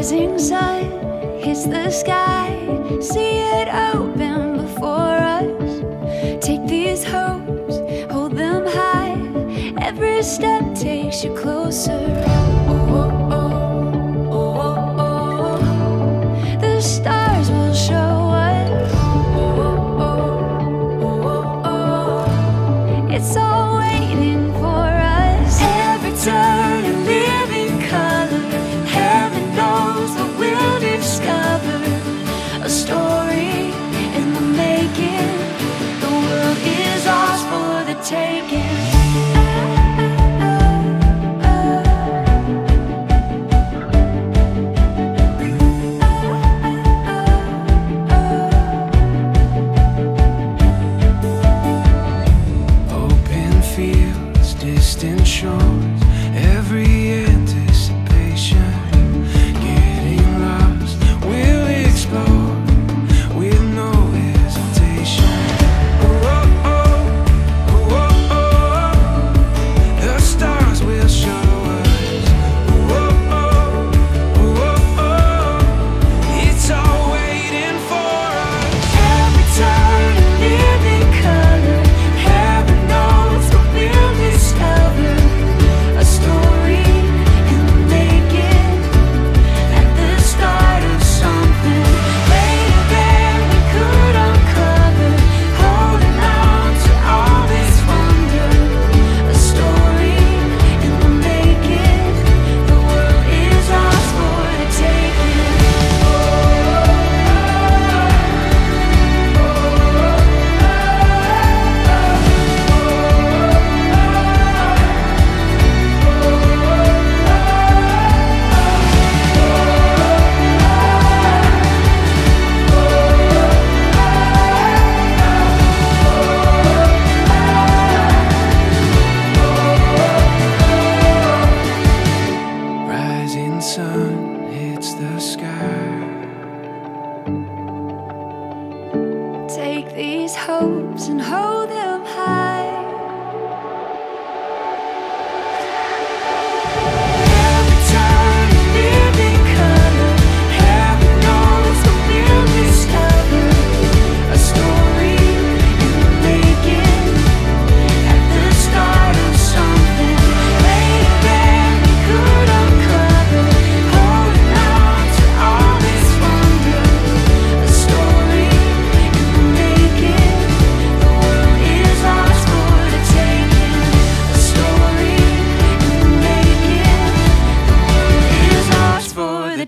rising sun hits the sky. See it open before us. Take these hopes, hold them high. Every step takes you closer. Oh, oh, oh, oh, oh, oh. The stars will show us. Oh, oh, oh, oh, oh, oh. It's all waiting for us. Every turn a living color. Heaven knows what we'll discover. A story in the making. The world is ours for the taking. Distant shores, every anticipation, getting lost, we'll explore with no hesitation. Oh, oh, oh, oh, oh, oh. The stars will show us. Oh, oh, oh, oh, oh, oh. It's all waiting for us. Every turn a living color. Heaven knows what we'll discover. Sun hits the sky. Take these hopes and hold them high.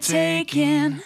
Taken.